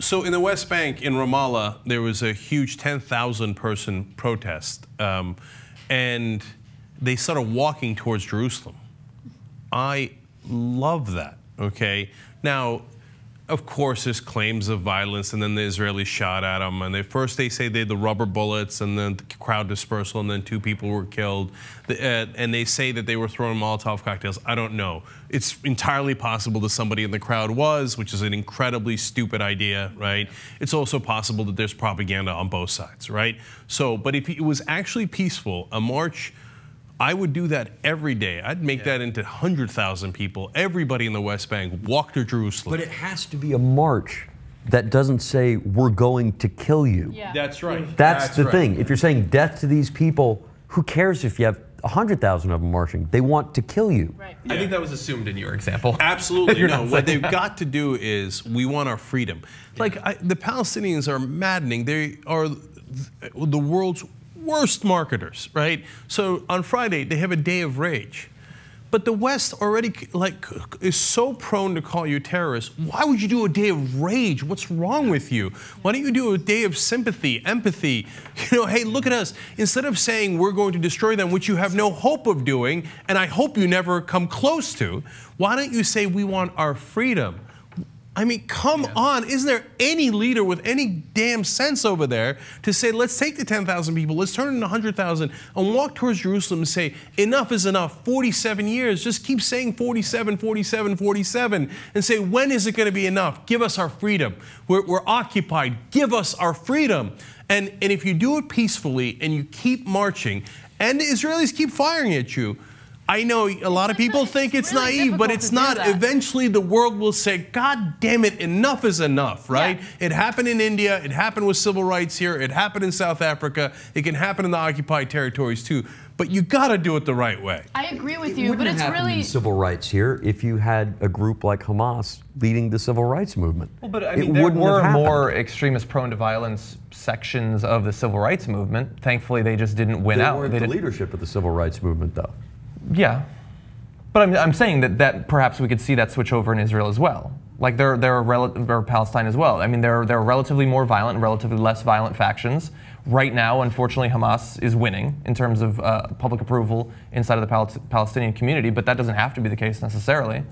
So in the West Bank, in Ramallah, there was a huge 10,000-person protest, and they started walking towards Jerusalem. I love that, okay? Now, of course, there's claims of violence, and then the Israelis shot at them, and first they say they had the rubber bullets, and then the crowd dispersal, and then 2 people were killed, and they say that they were throwing Molotov cocktails. I don't know. It's entirely possible that somebody in the crowd was, which is an incredibly stupid idea, right? It's also possible that there's propaganda on both sides, right? So, but if it was actually peaceful, a march, I would do that every day. I'd make that into 100,000 people. Everybody in the West Bank walk to Jerusalem. But it has to be a march that doesn't say, we're going to kill you. Yeah. That's right. That's the thing. If you're saying death to these people, who cares if you have 100,000 of them marching? They want to kill you. Right. Yeah. I think that was assumed in your example. Absolutely. No, what they've got to do is, we want our freedom. Yeah. Like, the Palestinians are maddening. They are the world's worst marketers, right? So on Friday, they have a day of rage. But the West already is so prone to call you terrorists. Why would you do a day of rage? What's wrong with you? Why don't you do a day of sympathy, empathy? You know, hey, look at us. Instead of saying we're going to destroy them, which you have no hope of doing, and I hope you never come close to, why don't you say we want our freedom? I mean, come on, isn't there any leader with any damn sense over there to say, let's take the 10,000 people, let's turn it into 100,000 and walk towards Jerusalem and say, enough is enough, 47 years, just keep saying 47, 47, 47, and say, when is it gonna be enough? Give us our freedom. We're occupied, give us our freedom. And if you do it peacefully and you keep marching and the Israelis keep firing at you, I know a lot of people think it's really naive, but it's not. Eventually the world will say, God damn it, enough is enough, right? Yeah. It happened in India, it happened with civil rights here, it happened in South Africa, it can happen in the occupied territories too, but you gotta do it the right way. I agree with you, but it's really— civil rights here if you had a group like Hamas leading the civil rights movement. Well, but I mean, there were more extremist prone to violence sections of the civil rights movement. Thankfully, they just didn't win out. They weren't the leadership of the civil rights movement though. Yeah, but I'm saying that perhaps we could see that switch over in Israel as well. Like there are Palestine as well. I mean, there are relatively more violent and relatively less violent factions. Right now, unfortunately, Hamas is winning in terms of public approval inside of the Palestinian community, but that doesn't have to be the case necessarily,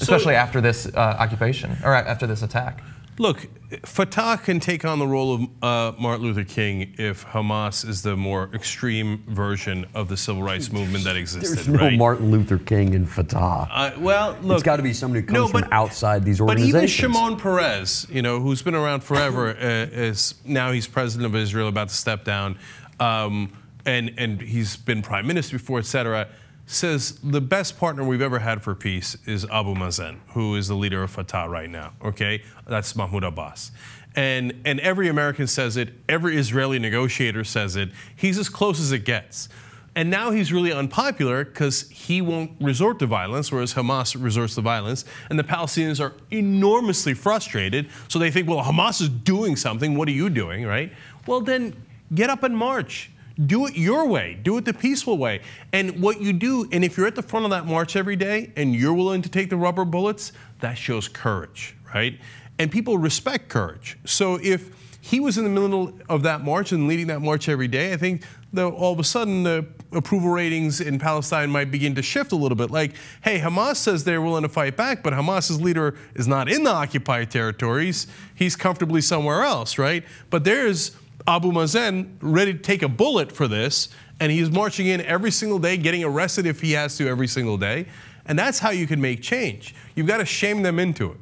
especially after this occupation or after this attack. Look, Fatah can take on the role of Martin Luther King if Hamas is the more extreme version of the civil rights movement that existed, right? There's no Martin Luther King in Fatah. Well, look. It's got to be somebody who comes from outside these organizations. But even Shimon Peres, you know, who's been around forever, is now he's president of Israel, about to step down, and he's been prime minister before, etc., says the best partner we've ever had for peace is Abu Mazen, who is the leader of Fatah right now, okay? That's Mahmoud Abbas. And every American says it, every Israeli negotiator says it, he's as close as it gets. And now he's really unpopular because he won't resort to violence, whereas Hamas resorts to violence, and the Palestinians are enormously frustrated, so they think, well, Hamas is doing something, what are you doing, right? Well then, get up and march. Do it your way, do it the peaceful way. And what you do, and if you're at the front of that march every day and you're willing to take the rubber bullets, that shows courage, right? And people respect courage. So if he was in the middle of that march and leading that march every day, I think that all of a sudden the approval ratings in Palestine might begin to shift a little bit. Like, hey, Hamas says they're willing to fight back, but Hamas's leader is not in the occupied territories. He's comfortably somewhere else, right? But there's Abu Mazen ready to take a bullet for this, and he's marching in every single day, getting arrested if he has to every single day. And that's how you can make change. You've got to shame them into it.